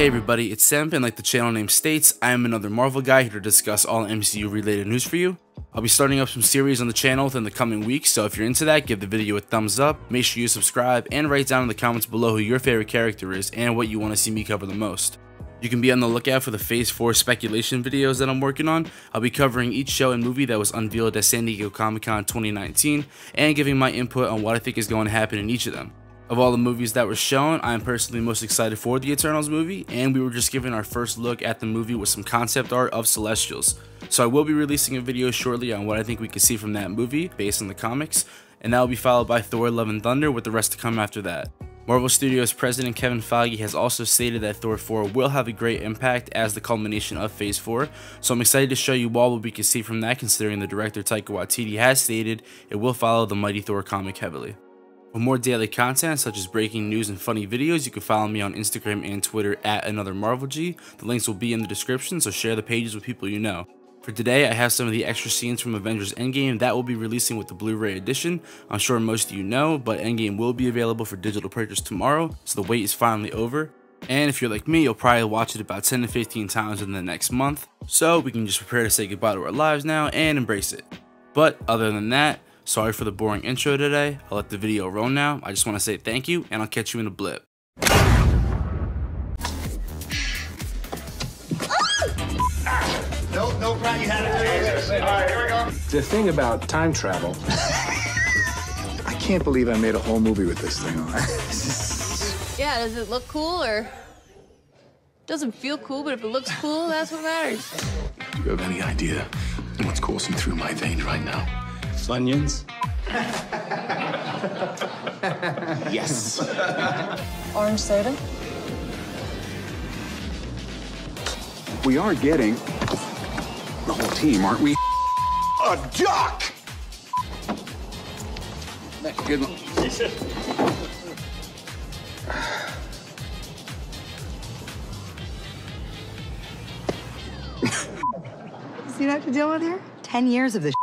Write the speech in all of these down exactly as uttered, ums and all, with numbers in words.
Hey everybody, it's Semp, and like the channel name states, I am another Marvel guy here to discuss all M C U related news for you. I'll be starting up some series on the channel within the coming weeks, so if you're into that, give the video a thumbs up, make sure you subscribe, and write down in the comments below who your favorite character is and what you want to see me cover the most. You can be on the lookout for the Phase four speculation videos that I'm working on. I'll be covering each show and movie that was unveiled at San Diego Comic-Con twenty nineteen, and giving my input on what I think is going to happen in each of them. Of all the movies that were shown, I am personally most excited for the Eternals movie, and we were just given our first look at the movie with some concept art of Celestials. So I will be releasing a video shortly on what I think we can see from that movie based on the comics, and that will be followed by Thor: Love and Thunder with the rest to come after that. Marvel Studios president Kevin Feige has also stated that Thor four will have a great impact as the culmination of Phase four, so I'm excited to show you all what we can see from that, considering the director Taika Waititi has stated it will follow the Mighty Thor comic heavily. For more daily content, such as breaking news and funny videos, you can follow me on Instagram and Twitter at another marvel G. The links will be in the description, so share the pages with people you know. For today, I have some of the extra scenes from Avengers Endgame that will be releasing with the Blu-ray edition. I'm sure most of you know, but Endgame will be available for digital purchase tomorrow, so the wait is finally over. And if you're like me, you'll probably watch it about ten to fifteen times in the next month, so we can just prepare to say goodbye to our lives now and embrace it. But other than that, sorry for the boring intro today. I'll let the video roll now. I just want to say thank you, and I'll catch you in a blip. No, no problem. You had it. All right, here we go. The thing about time travel, I can't believe I made a whole movie with this thing on. Yeah, does it look cool or? Doesn't feel cool, but if it looks cool, that's what matters. Do you have any idea what's coursing through my veins right now? Onions? Yes. Orange soda? We are getting the whole team, aren't we? A duck! That's a good one. See what I have to deal with here? Ten years of this.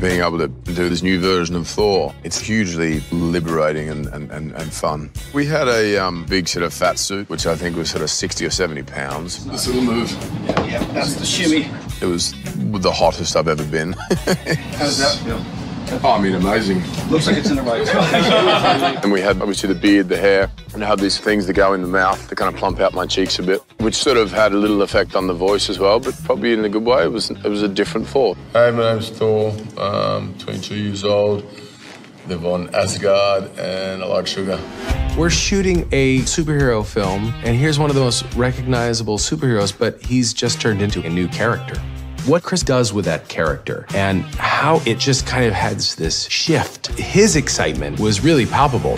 Being able to do this new version of Thor, it's hugely liberating and, and, and, and fun. We had a um, big sort of fat suit, which I think was sort of sixty or seventy pounds. This little move. Yeah, yeah, that's the shimmy. It was the hottest I've ever been. How does that feel? Oh, I mean, amazing. Looks like it's in the right spot. And we had obviously the beard, the hair, and I had these things that go in the mouth that kind of plump out my cheeks a bit, which sort of had a little effect on the voice as well, but probably in a good way. It was it was a different Thor. Hey, my name's Thor. I'm twenty-two years old. Live on Asgard, and I like sugar. We're shooting a superhero film, and here's one of the most recognizable superheroes, but he's just turned into a new character. What Chris does with that character and how it just kind of has this shift. His excitement was really palpable.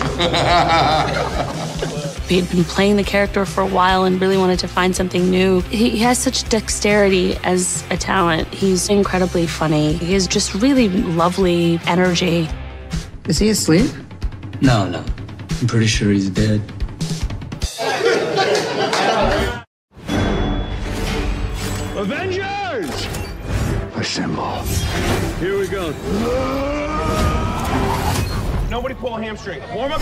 He had been playing the character for a while and really wanted to find something new. He has such dexterity as a talent. He's incredibly funny. He has just really lovely energy. Is he asleep? No, no. I'm pretty sure he's dead. Avengers! Assemble. Here we go. Nobody pull a hamstring. Warm up.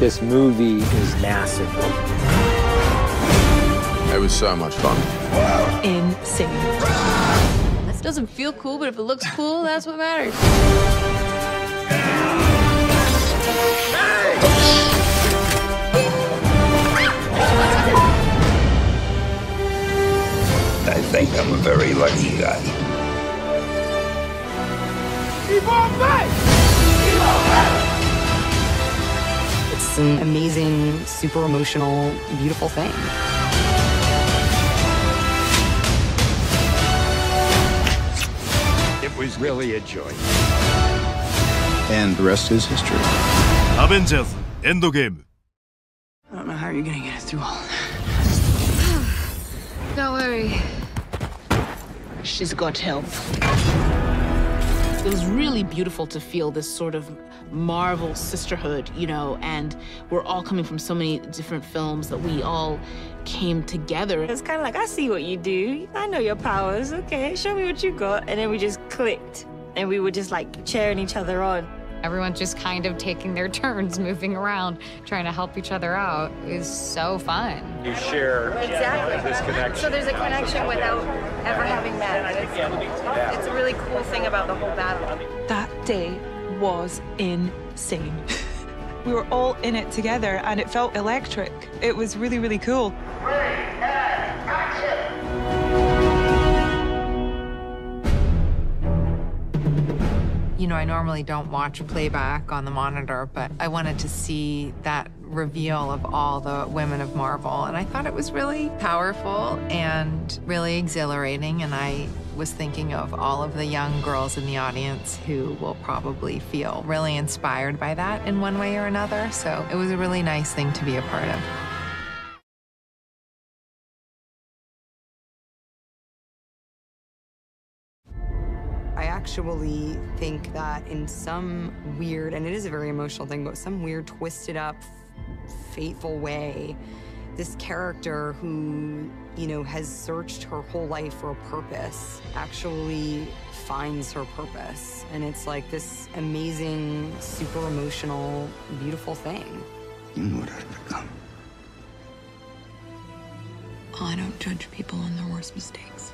This movie is massive. It was so much fun. Insane. This doesn't feel cool, but if it looks cool, that's what matters. Hey! I think I'm a very lucky guy. It's an amazing, super emotional, beautiful thing. It was really a joy. And the rest is history. Avengers Endgame. I don't know how you're gonna get it through all that. Don't worry. She's got help. It was really beautiful to feel this sort of Marvel sisterhood, you know, and we're all coming from so many different films that we all came together. It's kind of like, I see what you do. I know your powers. Okay, show me what you got. And then we just clicked and we were just like cheering each other on. Everyone's just kind of taking their turns, moving around, trying to help each other out. It's so fun. You share exactly this connection. So there's a connection without ever having met. It's, it's a really cool thing about the whole battle. That day was insane. We were all in it together, and it felt electric. It was really, really cool. Ready, and action! You know, I normally don't watch playback on the monitor, but I wanted to see that reveal of all the women of Marvel, and I thought it was really powerful and really exhilarating, and I was thinking of all of the young girls in the audience who will probably feel really inspired by that in one way or another, so it was a really nice thing to be a part of. I actually think that in some weird, and it is a very emotional thing, but some weird, twisted up, fateful way, this character who, you know, has searched her whole life for a purpose actually finds her purpose. And it's like this amazing, super emotional, beautiful thing. You know what I've become. I don't judge people on their worst mistakes.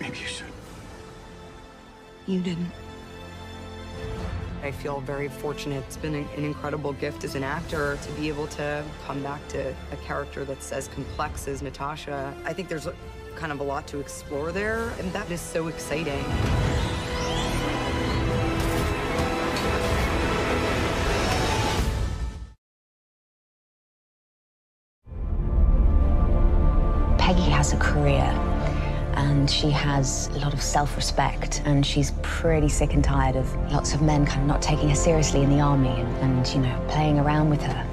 Maybe you should. You didn't. I feel very fortunate. It's been an incredible gift as an actor to be able to come back to a character that's as complex as Natasha. I think there's kind of a lot to explore there, and that is so exciting. Peggy has a career, and she has a lot of self-respect, and she's pretty sick and tired of lots of men kind of not taking her seriously in the army and, and you know, playing around with her.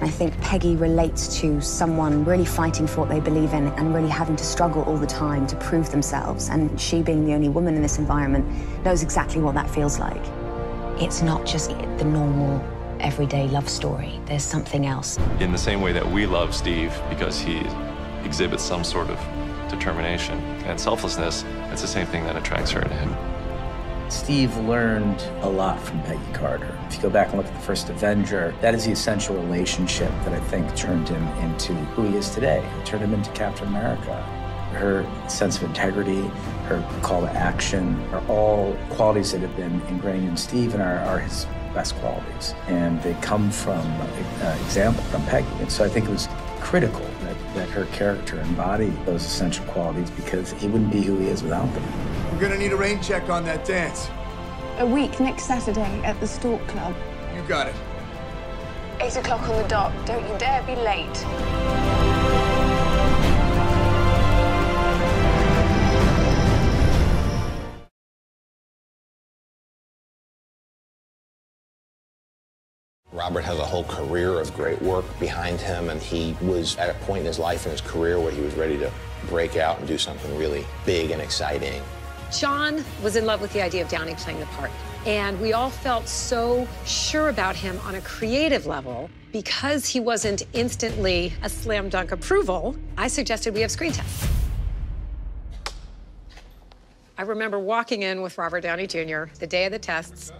I think Peggy relates to someone really fighting for what they believe in and really having to struggle all the time to prove themselves, and she, being the only woman in this environment, knows exactly what that feels like. It's not just the normal, everyday love story. There's something else. In the same way that we love Steve because he exhibits some sort of determination and selflessness, it's the same thing that attracts her to him. Steve learned a lot from Peggy Carter. If you go back and look at the first Avenger, that is the essential relationship that I think turned him into who he is today. It turned him into Captain America. Her sense of integrity, her call to action, are all qualities that have been ingrained in Steve and are, are his best qualities. And they come from uh, example from Peggy. And so I think it was critical that, that her character embody those essential qualities, because he wouldn't be who he is without them. We're gonna need a rain check on that dance. A week next Saturday at the Stork Club. You got it. Eight o'clock on the dot. Don't you dare be late. Robert has a whole career of great work behind him, and he was at a point in his life and his career where he was ready to break out and do something really big and exciting. John was in love with the idea of Downey playing the part, and we all felt so sure about him on a creative level. Because he wasn't instantly a slam dunk approval, I suggested we have screen tests. I remember walking in with Robert Downey Junior the day of the tests.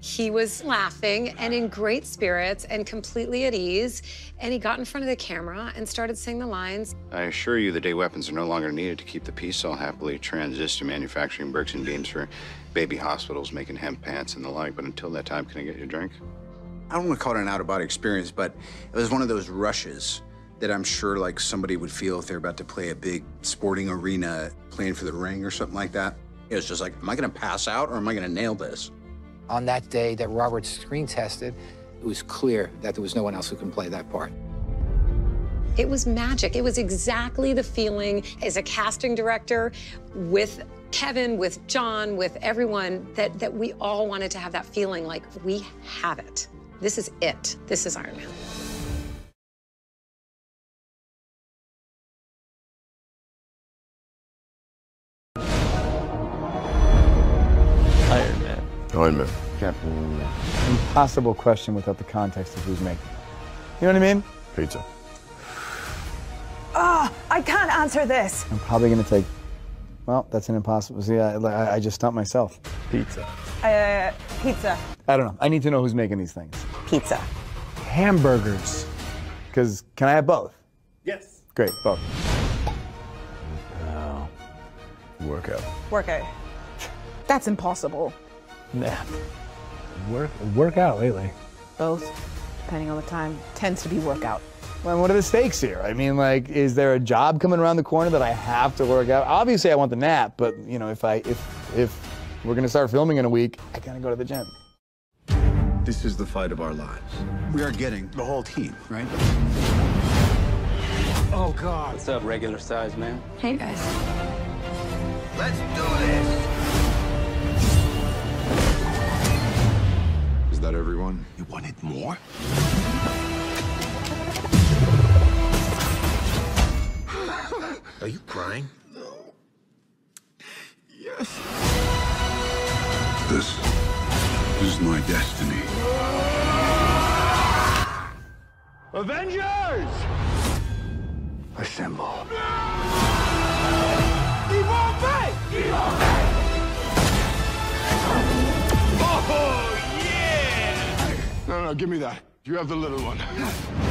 He was laughing and in great spirits and completely at ease, and he got in front of the camera and started saying the lines. I assure you the day weapons are no longer needed to keep the peace, I'll happily transition to manufacturing bricks and beams for baby hospitals, making hemp pants and the like, but until that time, can I get you a drink? I don't want to call it an out-of-body experience, but it was one of those rushes that I'm sure like somebody would feel if they're about to play a big sporting arena, playing for the ring or something like that. It was just like, am I going to pass out or am I going to nail this? On that day that Robert screen tested, it was clear that there was no one else who can play that part. It was magic. It was exactly the feeling as a casting director with Kevin, with John, with everyone, that, that we all wanted to have that feeling like we have it. This is it. This is Iron Man. Iron Man. Captain America. Impossible question without the context of who's making it. You know what I mean? Pizza. Ah, oh, I can't answer this. I'm probably gonna take Well, that's an impossible. See, I, I, I just stumped myself. Pizza. Uh, pizza. I don't know. I need to know who's making these things. Pizza. Hamburgers. Because can I have both? Yes. Great, both. Oh. Workout. Workout. That's impossible. Nah. Work, work out lately. Both, depending on the time, tends to be workout. Well, what are the stakes here? I mean, like, is there a job coming around the corner that I have to work out? Obviously, I want the nap, but, you know, if I, if, if we're gonna start filming in a week, I gotta go to the gym. This is the fight of our lives. We are getting the whole team, right? Oh, God. What's up, regular size, man? Hey, guys. Let's do this! Is that everyone? You wanted more? Are you crying? No. Yes. This is my destiny. Avengers! Assemble. Oh, yeah! No, no, give me that. You have the little one.